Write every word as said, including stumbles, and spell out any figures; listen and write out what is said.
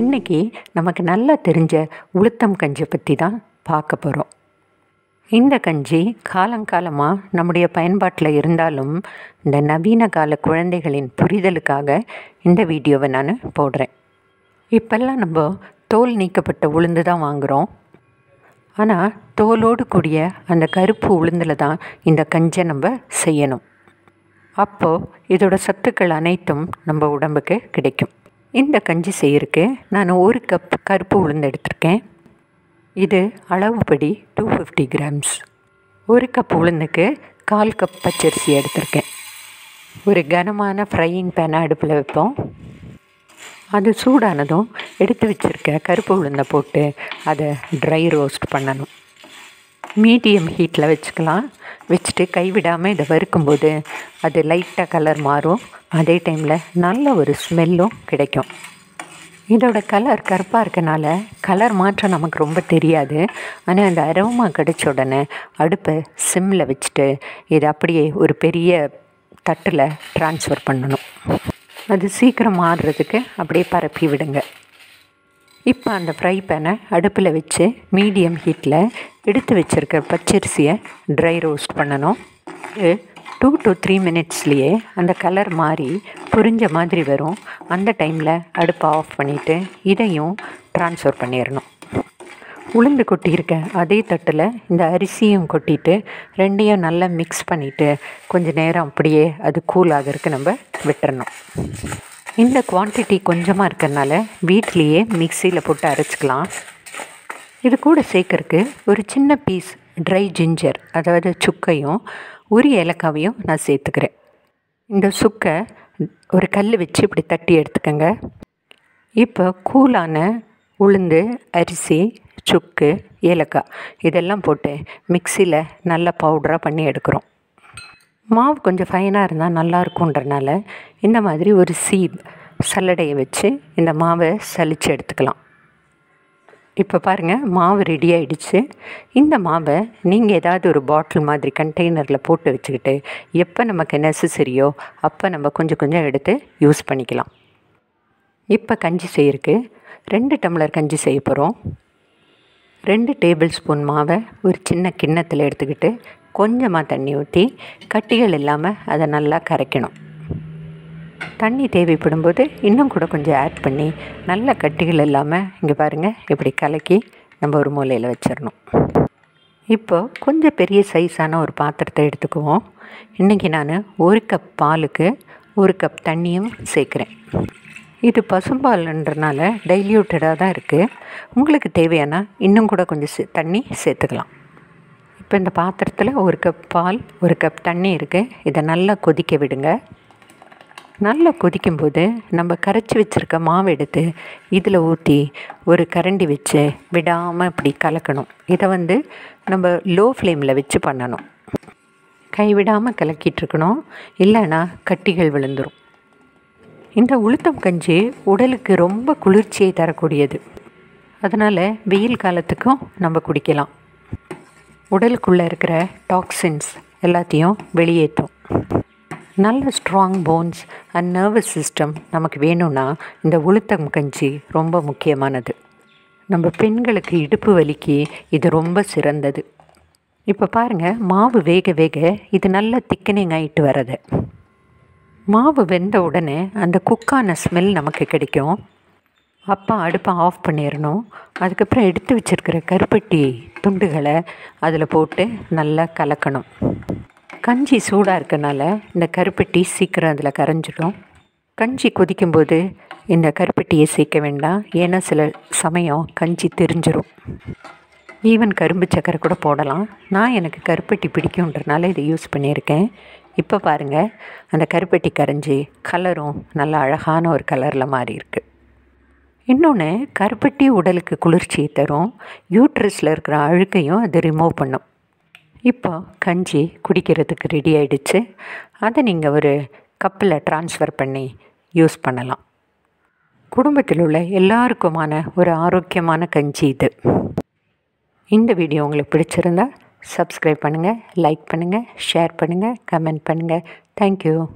இன்னைக்கு நமக்கு நல்லா தெரிஞ்ச உளுத்தம் கஞ்சி பற்றி தான் பார்க்க போகிறோம். இந்த கஞ்சி காலங்காலமாக நம்முடைய பயன்பாட்டில் இருந்தாலும் இந்த நவீன கால குழந்தைகளின் புரிதலுக்காக இந்த வீடியோவை நான் போடுறேன். இப்போல்லாம் நம்ம தோல் நீக்கப்பட்ட உளுந்து தான் வாங்குகிறோம். ஆனால் தோலோடு கூடிய அந்த கருப்பு உளுந்தில் தான் இந்த கஞ்சை நம்ம செய்யணும். அப்போது இதோட சத்துக்கள் அனைத்தும் நம்ம உடம்புக்கு கிடைக்கும். இந்த கஞ்சி செய்யறதுக்கு நான் ஒரு கப் கருப்பு உளுந்து எடுத்திருக்கேன். இது அளவுப்படி டூ ஃபிஃப்டி கிராம்ஸ். ஒரு கப் உளுந்துக்கு கால் கப் பச்சரிசி எடுத்திருக்கேன். ஒரு கனமான ஃப்ரையிங் பேனை அடுப்பில் வைப்போம். அது சூடானதும் எடுத்து வச்சுருக்க கருப்பு உளுந்தை போட்டு அதை ட்ரை ரோஸ்ட் பண்ணணும். மீடியம் ஹீட்டில் வச்சுக்கலாம். வச்சுட்டு கைவிடாமல் இதை வறுக்கும்போது அது லைட்டாக கலர் மாறும். அதே டைமில் நல்ல ஒரு ஸ்மெல்லும் கிடைக்கும். இதோட கலர் கருப்பாக இருக்கனால கலர் மாற்றம் நமக்கு ரொம்ப தெரியாது. ஆனால் அந்த அரோமா கிடைச்ச உடனே அடுப்பை சிம்மில் வச்சுட்டு இதை அப்படியே ஒரு பெரிய தட்டில் ட்ரான்ஸ்ஃபர் பண்ணணும். அது சீக்கிரம் மாறுறதுக்கு அப்படியே பரப்பி விடுங்க. இப்போ அந்த ஃப்ரை பேனை அடுப்பில் வச்சு மீடியம் ஹீட்டில் எடுத்து வச்சுருக்க பச்சரிசியை ட்ரை ரோஸ்ட் பண்ணணும். டூ டு த்ரீ மினிட்ஸ்லேயே அந்த கலர் மாறி புரிஞ்ச மாதிரி வரும். அந்த டைமில் அடுப்பை ஆஃப் பண்ணிவிட்டு இதையும் ட்ரான்ஸ்ஃபர் பண்ணிடணும். உளுந்து கொட்டியிருக்க அதே தட்டில் இந்த அரிசியும் கொட்டிட்டு ரெண்டையும் நல்லா மிக்ஸ் பண்ணிவிட்டு கொஞ்சம் நேரம் அப்படியே அது கூலாகிறதுக்கு நம்ம விட்டுறணும். இந்த குவான்டிட்டி கொஞ்சமாக இருக்கிறதுனால வீட்லேயே மிக்சியில் போட்டு அரைச்சிக்கலாம். இது கூட சேர்க்கறதுக்கு ஒரு சின்ன பீஸ் ட்ரை ஜிஞ்சர், அதாவது சுக்கையும் ஒரு ஏலக்காவையும் நான் சேர்த்துக்கிறேன். இந்த சுக்கை ஒரு கல் வச்சு இப்படி தட்டி எடுத்துக்கோங்க. இப்போ கூலான உளுந்து, அரிசி, சுக்கு, ஏலக்காய் இதெல்லாம் போட்டு மிக்சியில் நல்லா பவுடராக பண்ணி எடுக்கிறோம். மாவு கொஞ்சம் ஃபைனாக இருந்தால் நல்லாயிருக்குன்றனால இந்த மாதிரி ஒரு சீப் சல்லடையை வச்சு இந்த மாவை சலித்து எடுத்துக்கலாம். இப்போ பாருங்கள், மாவு ரெடி ஆகிடுச்சு. இந்த மாவை நீங்கள் ஏதாவது ஒரு பாட்டில் மாதிரி கண்டெய்னரில் போட்டு வச்சுக்கிட்டு எப்போ நமக்கு நெசசரியோ அப்போ நம்ம கொஞ்சம் கொஞ்சம் எடுத்து யூஸ் பண்ணிக்கலாம். இப்போ கஞ்சி செய்யறதுக்கு ரெண்டு டம்ளர் கஞ்சி செய்ய போகிறோம். ரெண்டு டேபிள் ஸ்பூன் மாவை ஒரு சின்ன கிண்ணத்தில் எடுத்துக்கிட்டு கொஞ்சமாக தண்ணி ஊற்றி கட்டிகள் இல்லாமல் அதை நல்லா கரைக்கணும். தண்ணி தேவைப்படும்போது இன்னும் கூட கொஞ்சம் ஆட் பண்ணி நல்லா கட்டிகள் இல்லாமல் இங்கே பாருங்கள் இப்படி கலக்கி நம்ம ஒரு மூலையில் வச்சிடணும். இப்போது கொஞ்சம் பெரிய சைஸான ஒரு பாத்திரத்தை எடுத்துக்குவோம். இன்றைக்கி நான் ஒரு கப் பாலுக்கு ஒரு கப் தண்ணியும் சேர்க்குறேன். இது பசும்பால்ன்றனால டைல்யூட்டடாக தான் இருக்குது. உங்களுக்கு தேவையானா இன்னும் கூட கொஞ்சம் சே தண்ணி சேர்த்துக்கலாம். இப்போ இந்த பாத்திரத்தில் ஒரு கப் பால் ஒரு கப் தண்ணி இருக்குது. இதை நல்லா கொதிக்க விடுங்க. நல்லா கொதிக்கும்போது நம்ம கரைச்சி வச்சுருக்க மாவு எடுத்து இதில் ஊற்றி ஒரு கரண்டி வச்சு விடாமல் இப்படி கலக்கணும். இதை வந்து நம்ம லோ ஃப்ளேமில் வச்சு பண்ணணும். கைவிடாமல் கலக்கிட்டுருக்கணும், இல்லைன்னா கட்டிகள் விழுந்துடும். இந்த உளுத்தம் கஞ்சி உடலுக்கு ரொம்ப குளிர்ச்சியை தரக்கூடியது. அதனால் வெயில் காலத்துக்கும் நம்ம குடிக்கலாம். உடலுக்குள்ளே இருக்கிற டாக்ஸின்ஸ் எல்லாத்தையும் வெளியேற்றும். நல்ல strong bones and nervous system நமக்கு வேணும்னா இந்த உளுத்தம் கஞ்சி ரொம்ப முக்கியமானது. நம்ம பெண்களுக்கு இடுப்பு வலிக்கு இது ரொம்ப சிறந்தது. இப்போ பாருங்கள், மாவு வேக வேக இது நல்ல திக்கனிங் ஆகிட்டு வர்றது. மாவு வெந்த உடனே அந்த குக்கான ஸ்மெல் நமக்கு கிடைக்கும். அப்போ அடுப்பை ஆஃப் பண்ணிடணும். அதுக்கப்புறம் எடுத்து வச்சுருக்கிற கருப்பட்டி துண்டுகளை அதில் போட்டு நல்லா கலக்கணும். கஞ்சி சூடாக இருக்கனால இந்த கருப்பட்டி சீக்கிரம் அதில் கரைஞ்சிடும். கஞ்சி கொதிக்கும்போது இந்த கருப்பட்டியை சேர்க்க வேண்டாம், ஏன்னா சில சமயம் கஞ்சி தெரிஞ்சிடும். ஈவன் கரும்பு சக்கரை கூட போடலாம். நான் எனக்கு கருப்பட்டி பிடிக்குன்றனால இதை யூஸ் பண்ணியிருக்கேன். இப்போ பாருங்கள், அந்த கருப்பட்டி கரைஞ்சி கலரும் நல்லா அழகான ஒரு கலரில் மாறி இருக்குது. இன்னொன்று, கருப்பட்டி உடலுக்கு குளிர்ச்சியை தரும். யூட்ரஸில் இருக்கிற அழுக்கையும் அது ரிமூவ் பண்ணும். இப்போ கஞ்சி குடிக்கிறதுக்கு ரெடி ஆகிடுச்சு. அதை நீங்கள் ஒரு கப்பில் ட்ரான்ஸ்ஃபர் பண்ணி யூஸ் பண்ணலாம். குடும்பத்தில் உள்ள எல்லாருக்குமான ஒரு ஆரோக்கியமான கஞ்சி இது. இந்த வீடியோ உங்களுக்கு பிடிச்சிருந்தா सब्सक्राइब पन्नुंगा, लाइक पन्नुंगा, शेयर पन्नुंगा, कमेंट पन्नुंगा। Thank you.